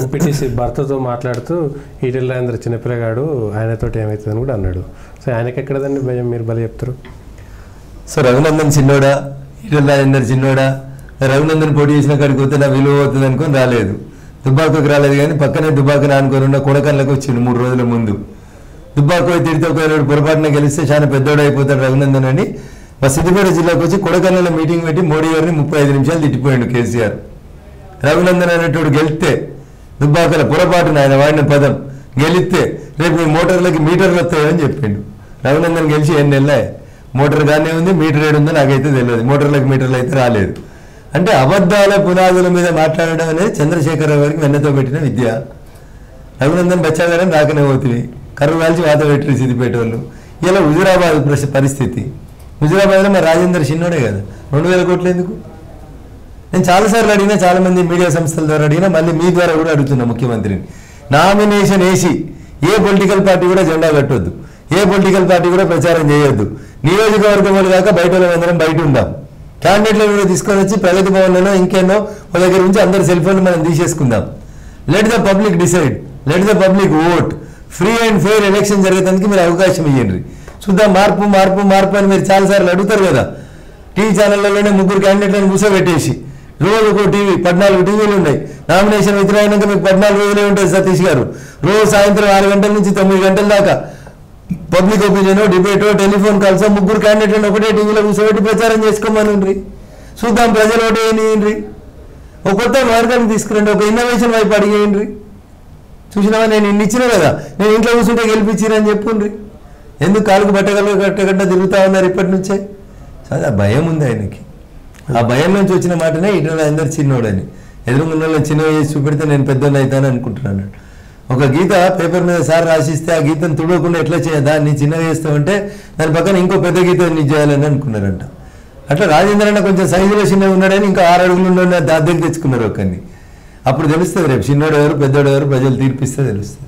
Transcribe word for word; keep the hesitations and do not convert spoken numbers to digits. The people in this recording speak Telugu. ఎంపీటీసీ భర్తతో మాట్లాడుతూ ఈటెల రాజేందర్ చిన్నపిల్లగాడు ఆయనతోటి ఏమవుతుందని కూడా అన్నాడు. సో ఆయనకి ఎక్కడదండి భయం, మీరు భలే చెప్తారు. సో రఘునందన్ చిన్నోడా, ఈటెల రాజేందర్ చిన్నోడా, రఘునందన్ పోటీ చేసిన కాడికి పోతే నా విలువ అవుతుంది అనుకుని రాలేదు, దుబ్బాకకు రాలేదు. కానీ పక్కనే దుబ్బాకని అనుకుని ఉన్న కొడకళ్ళకి వచ్చిండు మూడు రోజుల ముందు. దుబ్బాకు తిడితే ఒకవేళ పొరపాటున గెలిస్తే చాలా పెద్దోడు అయిపోతాడు రఘునందన్ అని మా సిద్దిపేట జిల్లాకు వచ్చి కొడకళ్ళలో మీటింగ్ పెట్టి మోడీ గారిని ముప్పై ఐదు నిమిషాలు తిట్టిపోయాడు కేసీఆర్. రఘునందన్ అనేటోడు గెలిస్తే దుబ్బాకల పొరపాటున ఆయన వాడిన పదం గెలిస్తే రేపు మీ మోటార్లకి మీటర్లు వస్తాయని చెప్పిండు. రఘునందన్ గెలిచి ఎన్ని నెలలే మోటార్ కానీ ఉంది, మీటర్ ఏడు ఉందో నాకైతే తెలియదు, మోటార్లకు మీటర్లు అయితే రాలేదు. అంటే అబద్ధాల పునాదుల మీద మాట్లాడడం అనేది చంద్రశేఖరరావు గారికి వెన్నతో పెట్టిన విద్య. రఘునందన్ బచ్చాగారని రాకనే పోతుంది, కర్రు కాల్చి వాత పెట్టి సిద్ధిపేట వాళ్ళు. ఇలా హుజురాబాద్ పరిస్థితి, హుజురాబాద్లో మా రాజేందర్ చిన్నోడే కదా, రెండు వేల కోట్లు ఎందుకు? నేను చాలాసార్లు అడిగినా, చాలామంది మీడియా సంస్థల ద్వారా అడిగినా, మళ్ళీ మీ ద్వారా కూడా అడుగుతున్నా ముఖ్యమంత్రిని, నామినేషన్ వేసి ఏ పొలిటికల్ పార్టీ కూడా జెండా కట్టొద్దు, ఏ పొలిటికల్ పార్టీ కూడా ప్రచారం చేయొద్దు, నియోజకవర్గం వాళ్ళు కాక బయట వాళ్ళందరం బయట ఉందాం, క్యాండిడేట్లను కూడా తీసుకొని వచ్చి ప్రగతి భవన్లోనో ఇంకేనో వాళ్ళ దగ్గర నుంచి అందరి సెల్ ఫోన్లు మనం తీసేసుకుందాం. Let the public decide, let the public vote, free and fair election జరగడానికి మీరు అవకాశం ఇవ్వండి, చూద్దాం మార్పు మార్పు మార్పు అని మీరు చాలాసార్లు అడుగుతారు కదా. టీవీ ఛానళ్ళలోనే ముగ్గురు క్యాండిడేట్లను కూర్చోబెట్టేసి రోజుకు టీవీ పద్నాలుగు టీవీలు ఉన్నాయి, నామినేషన్ విత్రాయినాక మీకు పద్నాలుగు రోజులే ఉంటుంది సతీష్ గారు, రోజు సాయంత్రం ఆరు గంటల నుంచి తొమ్మిది గంటల దాకా పబ్లిక్ ఒపీనియన్, డిబేటో, టెలిఫోన్ కాల్సో ముగ్గురు క్యాండిడేట్లను ఒకటే టీవీలో కూర్చోబెట్టి ప్రచారం చేసుకోమని, చూద్దాం ప్రజలు ఒకటి ఏంటి, ఒక కొత్త మార్గాన్ని తీసుకురండి, ఒక ఇన్నోవేషన్ వైపు అడిగేయండి. చూసినావా నేను ఇన్ని ఇచ్చినా కదా, నేను ఇంట్లో కూర్చుంటే గెలిపించిరని చెప్పుండ్రి, ఎందుకు కాలుకు బట్టగల గట్టగట్ట తిరుగుతా ఉన్నారు ఇప్పటి నుంచే? చాలా భయం ఉంది ఆయనకి, ఆ భయం నుంచి వచ్చిన మాటనే ఈటెల రాజేందర్ చిన్నోడని, ఎదురుగుండలో చిన్నవి చేసి చూపెడితే నేను పెద్దోళ్ళు అవుతాను అనుకుంటున్నాను. ఒక గీత పేపర్ మీద సార్ రాసిస్తే ఆ గీతను తుడవకుండా ఎట్లా చేయదా, నీ చిన్నవి చేస్తామంటే దాని పక్కన ఇంకో పెద్ద గీత నీ చేయాలని అనుకున్నారంట. అట్లా రాజేందర్ అన్న కొంచెం సైజులో చిన్నవి ఉన్నాడని ఇంకా ఆరు అడుగులు ఉండే దాని దగ్గర తెచ్చుకున్నారు ఒకరిని. అప్పుడు తెలుస్తుంది రేపు చిన్నోడు ఎవరు పెద్దోడు ఎవరు ప్రజలు తీర్పిస్తే తెలుస్తుంది.